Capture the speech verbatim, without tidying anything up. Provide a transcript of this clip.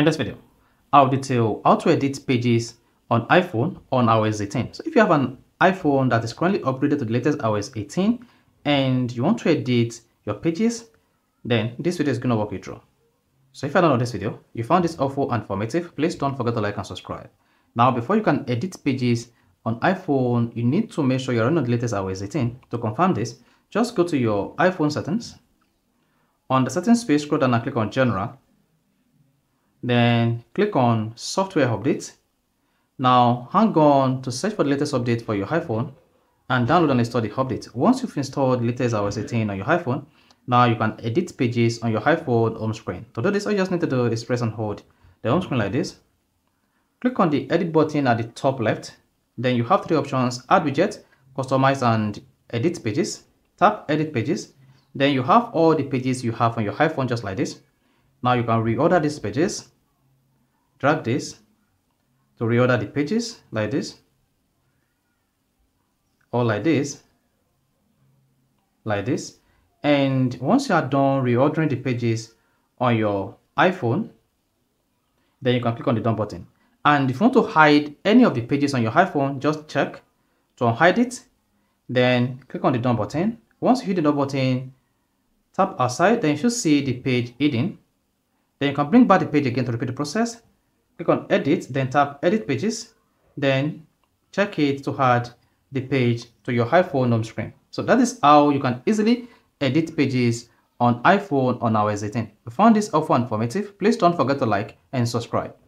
In this video, I'll detail how to edit pages on iPhone on i O S eighteen. So if you have an iPhone that is currently upgraded to the latest i O S eighteen and you want to edit your pages, then this video is going to walk you through. So if you don't know this video, you found this helpful and informative, please don't forget to like and subscribe. Now, before you can edit pages on iPhone, you need to make sure you're running on the latest i O S eighteen. To confirm this, just go to your iPhone settings. On the settings page, scroll down and click on General. Then click on Software Updates. Now hang on to search for the latest update for your iPhone and download and install the update. Once you've installed the latest i O S eighteen on your iPhone, now you can edit pages on your iPhone home screen. To do this, all you just need to do is press and hold the home screen like this. Click on the edit button at the top left. Then you have three options: add widget, customize and edit pages. Tap edit pages. Then you have all the pages you have on your iPhone just like this. Now you can reorder these pages. Drag this to reorder the pages like this, or like this, like this. And once you are done reordering the pages on your iPhone, then you can click on the done button. And if you want to hide any of the pages on your iPhone, just check to unhide it, then click on the done button. Once you hit the done button, tap aside, then you should see the page hidden. Then you can bring back the page again to repeat the process. Click on edit, then tap edit pages, then check it to add the page to your iPhone home screen. So that is how you can easily edit pages on iPhone on i O S eighteen. If you found this helpful and informative, please don't forget to like and subscribe.